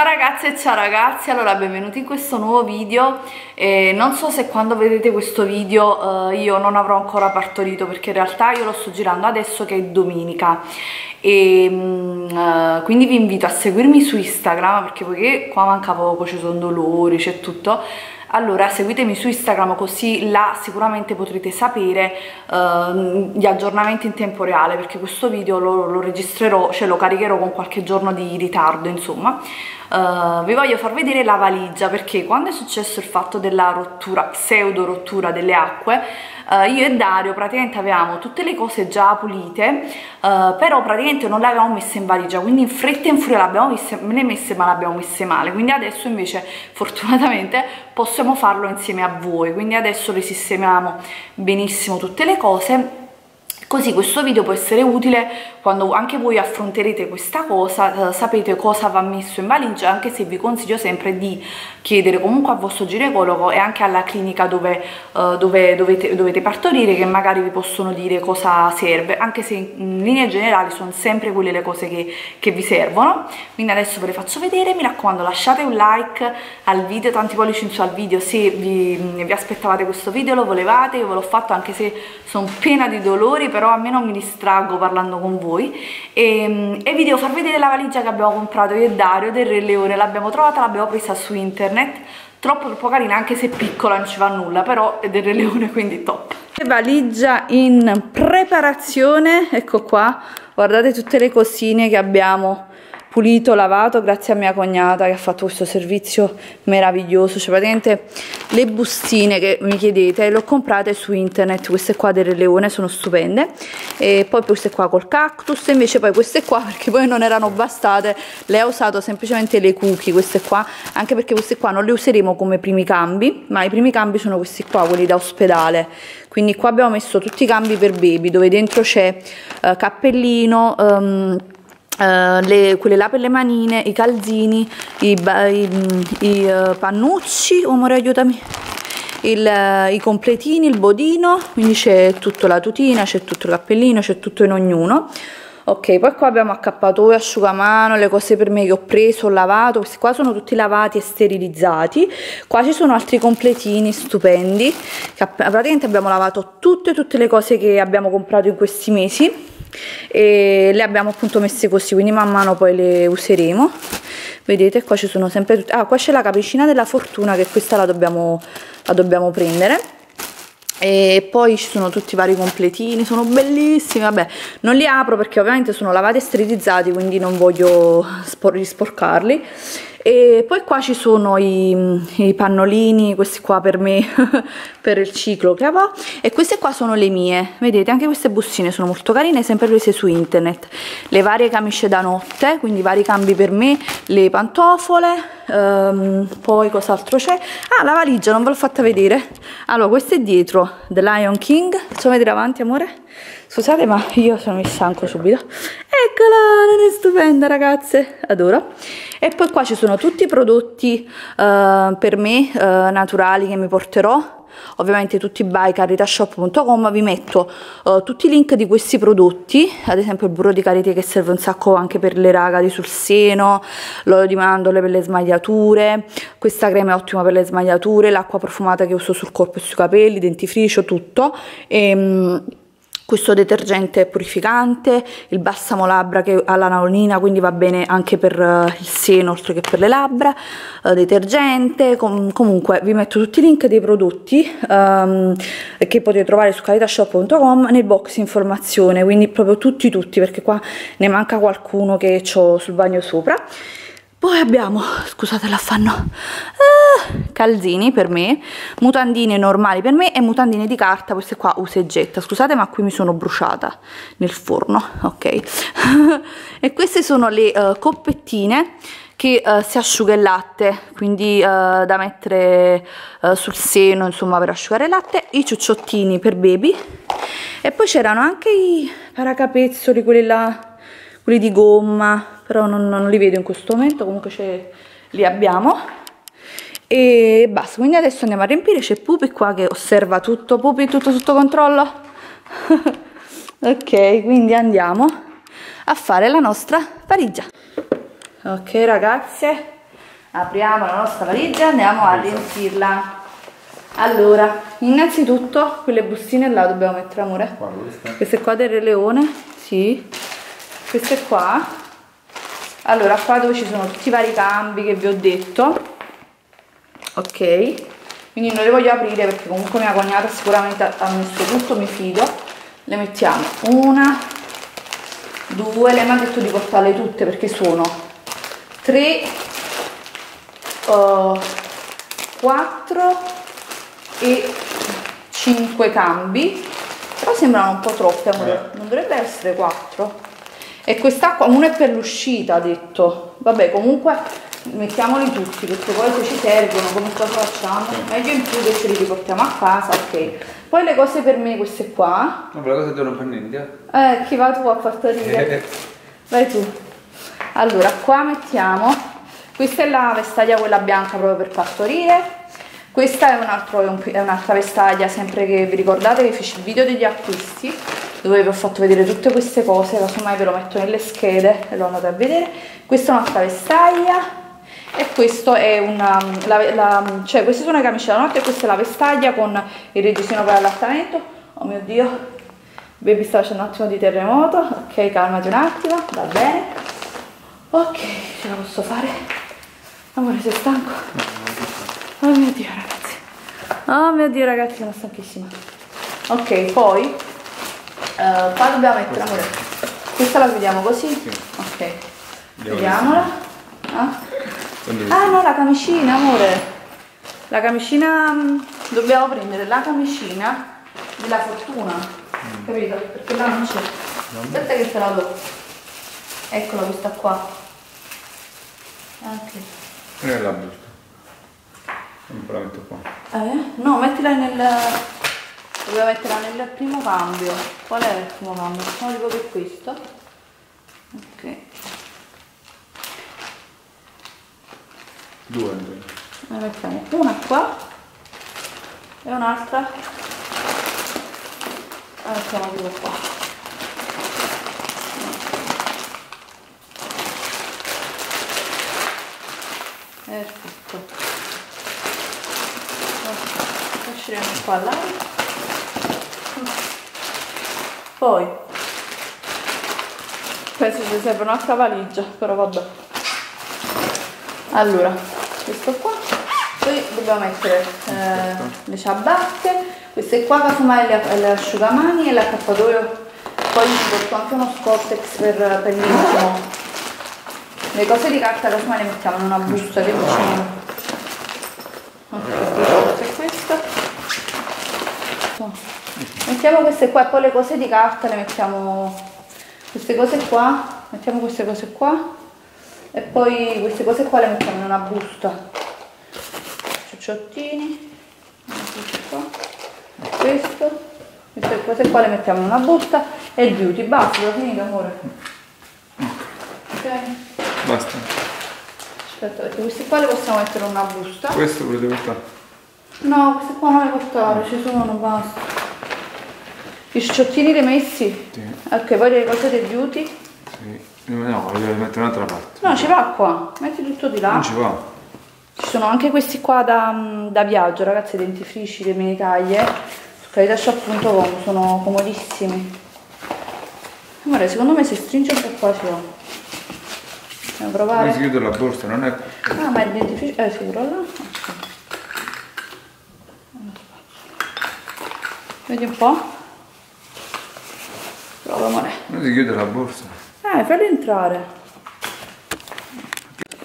Ciao ragazze e ciao ragazzi, allora benvenuti in questo nuovo video. Non so se quando vedrete questo video io non avrò ancora partorito, perché in realtà io lo sto girando adesso che è domenica e quindi vi invito a seguirmi su Instagram, perché poiché qua manca poco, ci sono dolori, c'è tutto. Allora seguitemi su Instagram, così là sicuramente potrete sapere gli aggiornamenti in tempo reale, perché questo video lo registrerò, cioè lo caricherò con qualche giorno di ritardo, insomma. Vi voglio far vedere la valigia, perché quando è successo il fatto della rottura, pseudo rottura delle acque, io e Dario praticamente avevamo tutte le cose già pulite, però praticamente non le avevamo messe in valigia, quindi in fretta e in furia le abbiamo messe male. Quindi adesso invece fortunatamente possiamo farlo insieme a voi, quindi adesso risistemiamo benissimo tutte le cose, così questo video può essere utile quando anche voi affronterete questa cosa, sapete cosa va messo in valigia, anche se vi consiglio sempre di chiedere comunque al vostro ginecologo e anche alla clinica dove dovete partorire, che magari vi possono dire cosa serve, anche se in linea generale sono sempre quelle le cose che vi servono. Quindi adesso ve le faccio vedere, mi raccomando lasciate un like al video, tanti pollici in su al video se vi aspettavate questo video, lo volevate, io ve l'ho fatto anche se sono piena di dolori, però almeno mi distraggo parlando con voi e vi devo far vedere la valigia che abbiamo comprato io e Dario del Re Leone. L'abbiamo trovata, l'abbiamo presa su internet, troppo carina, anche se piccola, non ci va nulla, però è del Re Leone, quindi top. Valigia in preparazione, ecco qua, guardate tutte le cosine che abbiamo pulito, lavato, grazie a mia cognata che ha fatto questo servizio meraviglioso. Cioè praticamente le bustine che mi chiedete le ho comprate su internet, queste qua del Re Leone sono stupende, e poi queste qua col cactus, e invece poi queste qua, perché poi non erano bastate, le ho usato semplicemente le cookie, queste qua, anche perché queste qua non le useremo come primi cambi, ma i primi cambi sono questi qua, quelli da ospedale. Quindi qua abbiamo messo tutti i cambi per baby, dove dentro c'è cappellino, quelle là per le manine, i calzini, i pannucci, amore aiutami, i completini, il bodino, quindi c'è tutta la tutina, c'è tutto il cappellino, c'è tutto in ognuno. Ok, poi qua abbiamo accappatoio, asciugamano, le cose per me che ho preso, ho lavato, questi qua sono tutti lavati e sterilizzati. Qua ci sono altri completini stupendi, praticamente abbiamo lavato tutte le cose che abbiamo comprato in questi mesi e le abbiamo appunto messe così, quindi man mano poi le useremo. Vedete qua ci sono sempre tutte, ah qua c'è la capicina della fortuna, che questa la dobbiamo prendere, e poi ci sono tutti i vari completini, sono bellissimi. Vabbè, non li apro perché ovviamente sono lavati e sterilizzati, quindi non voglio sporcarli. E poi qua ci sono i pannolini, questi qua per me, per il ciclo che avevo, e queste qua sono le mie, vedete, anche queste bustine sono molto carine, sempre prese su internet. Le varie camicie da notte, quindi vari cambi per me, le pantofole, poi cos'altro c'è? Ah, la valigia, non ve l'ho fatta vedere. Allora, questa è dietro, The Lion King, facciamo vedere avanti amore, scusate ma io sono messa anche subito. Eccola, non è stupenda ragazze, adoro. E poi qua ci sono tutti i prodotti per me naturali che mi porterò, ovviamente tutti by carlitashop.com. vi metto tutti i link di questi prodotti, ad esempio il burro di karité che serve un sacco anche per le ragadi sul seno, l'olio di mandorle per le smagliature, questa crema è ottima per le smagliature, l'acqua profumata che uso sul corpo e sui capelli, dentifricio, tutto, e questo detergente purificante, il balsamo labbra che ha l'anaolina, quindi va bene anche per il seno oltre che per le labbra, detergente, comunque vi metto tutti i link dei prodotti che potete trovare su carlitashop.com nel box informazione, quindi proprio tutti, perché qua ne manca qualcuno che ho sul bagno sopra. Poi abbiamo, scusate l'affanno, calzini per me, mutandine normali per me e mutandine di carta, queste qua usa e getta, scusate ma qui mi sono bruciata nel forno, ok. E queste sono le coppettine che si asciuga il latte, quindi da mettere sul seno, insomma, per asciugare il latte, i ciucciottini per baby, e poi c'erano anche i paracapezzoli, quelli là, quelli di gomma, però non li vedo in questo momento, comunque li abbiamo e basta. Quindi adesso andiamo a riempire, c'è Pupi qua che osserva tutto. Pupi, tutto sotto controllo? Ok, quindi andiamo a fare la nostra valigia. Ok ragazze, Apriamo la nostra valigia e andiamo a riempirla. Allora, innanzitutto quelle bustine là dobbiamo mettere, amore. Queste qua del Re Leone, sì. Queste qua. Allora, qua dove ci sono tutti i vari cambi che vi ho detto. Ok. Quindi non le voglio aprire perché comunque mia cognata sicuramente ha messo tutto, mi fido. Le mettiamo una, due, lei mi ha detto di portarle tutte perché sono tre, 4 e 5 cambi, però sembrano un po' troppe, non dovrebbe essere 4. E quest'acqua, uno è per l'uscita, ha detto. Vabbè, comunque mettiamoli tutti perché poi se ci servono, come cosa facciamo? Meglio in più che ce li riportiamo a casa, ok. Poi le cose per me, queste qua. Ma per la cosa devono per niente? Chi va tu a partorire? Vai tu. Allora, qua mettiamo. Questa è la vestaglia, quella bianca proprio per partorire. Questa è un'altra vestaglia, sempre che vi ricordate che feci il video degli acquisti dove vi ho fatto vedere tutte queste cose, casomai ve lo metto nelle schede e lo andate a vedere. Questa è un'altra vestaglia e questo è cioè queste sono le camicie da notte e questa è la vestaglia con il reggiseno per l'allattamento. Oh mio Dio, baby sta facendo un attimo di terremoto, ok, calmati un attimo, va bene. Ok, ce la posso fare? Amore, sei stanco? Oh mio Dio, ragazzi. Oh mio Dio, ragazzi, sono stanchissima. Ok, poi qua dobbiamo mettere, amore. Questa la chiudiamo così? Sì. Ok. Vediamola. Ah no, la camicina, amore. La camicina, dobbiamo prendere la camicina della fortuna. Capito? Perché là non c'è. Aspetta che te la do. Eccola questa qua. Ok. Nella busta. Non me la metto qua. No, mettila nel... Dovevo metterla nel primo cambio. Qual è il primo cambio? Sono tipo per questo. Ok. Due. Ne mettiamo una qua. E un'altra. La mettiamo tipo qua. Perfetto. Lasceremo qua l'aria. Poi penso ci serve un'altra valigia, però vabbè. Allora, questo qua. Poi dobbiamo mettere le ciabatte. Queste qua casomai le asciugamani e l'accappatoio. Poi ci porto anche uno Scortex per l'inizio. Le cose di carta casomai le mettiamo in una busta che vicino. Ok, questo. Mettiamo queste qua e poi le cose di carta le mettiamo. Queste cose qua. Mettiamo queste cose qua. E poi queste cose qua le mettiamo in una busta. Ciucciottini. Questo. Queste cose qua le mettiamo in una busta. E il beauty. Basta, l'ho finito, amore. Ok. Basta. Aspetta, perché questi qua le possiamo mettere in una busta. Questo volete portare? No, queste qua non le portare, ci sono, basta. I cicciottini li hai messi? Sì. Ok, poi le cose dei beauty? Sì. No, le devo mettere un'altra parte. No, ci va qua. Metti tutto di là. Non ci va. Ci sono anche questi qua da viaggio, ragazzi, dentifrici, le mini taglie. Su carlitashop.com sono comodissimi. Amore, secondo me se stringe un po' qua ci va. Provare. Ma si chiude la borsa, non è... Ah, ma è difficile... si prova. Vedi un po'. Prova, amore. Non si chiude la borsa. Fallo entrare.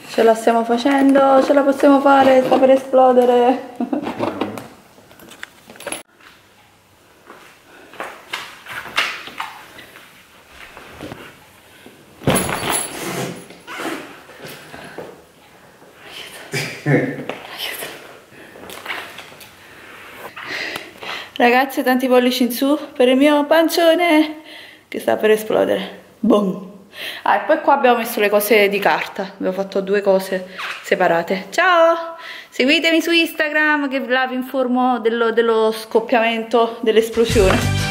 Ce la stiamo facendo, ce la possiamo fare, sta per esplodere. Ragazze, tanti pollici in su per il mio pancione che sta per esplodere. Boom. E poi qua abbiamo messo le cose di carta, abbiamo fatto due cose separate. Ciao, seguitemi su Instagram che là vi informo dello scoppiamento dell'esplosione.